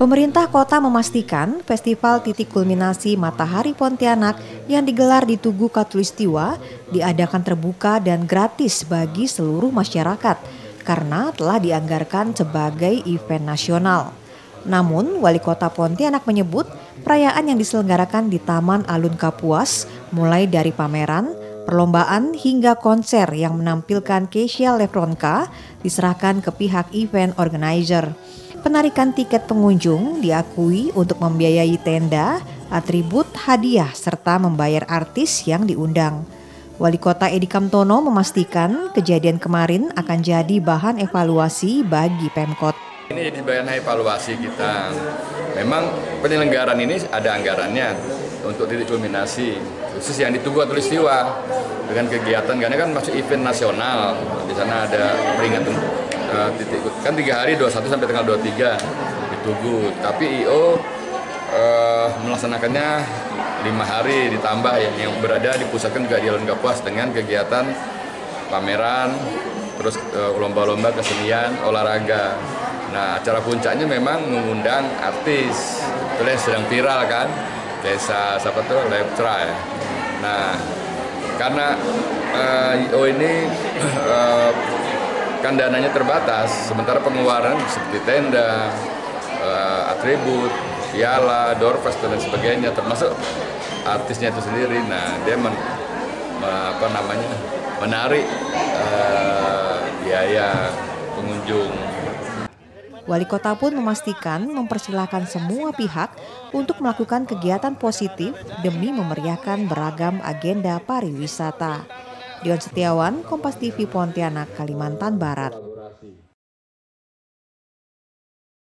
Pemerintah kota memastikan festival titik kulminasi Matahari Pontianak yang digelar di Tugu Khatulistiwa diadakan terbuka dan gratis bagi seluruh masyarakat karena telah dianggarkan sebagai event nasional. Namun, Wali Kota Pontianak menyebut perayaan yang diselenggarakan di Taman Alun Kapuas mulai dari pameran, perlombaan hingga konser yang menampilkan Keisya Levronka diserahkan ke pihak event organizer. Penarikan tiket pengunjung diakui untuk membiayai tenda, atribut, hadiah, serta membayar artis yang diundang. Wali Kota Edi Kamtono memastikan kejadian kemarin akan jadi bahan evaluasi bagi Pemkot. Ini jadi bahan evaluasi kita. Memang penyelenggaraan ini ada anggarannya untuk titik kulminasi, khusus yang di Tugu Khatulistiwa dengan kegiatan, karena kan masuk event nasional, di sana ada peringatan. Kan 3 hari 21 sampai tanggal 23 ditunggu, tapi IO melaksanakannya 5 hari ditambah yang berada dipusatkan juga di Alun Kapuas dengan kegiatan pameran, terus lomba-lomba kesenian, olahraga. Nah, acara puncaknya memang mengundang artis, itu yang sedang viral kan, Desa siapa tuh, Leptra ya. Nah, karena IO ini kan dananya terbatas, sementara pengeluaran seperti tenda, atribut, piala, doorfest dan sebagainya, termasuk artisnya itu sendiri. Nah, dia menarik biaya pengunjung. Wali Kota pun memastikan mempersilahkan semua pihak untuk melakukan kegiatan positif demi memeriahkan beragam agenda pariwisata. Dion Setiawan, KompasTV Pontianak, Kalimantan Barat.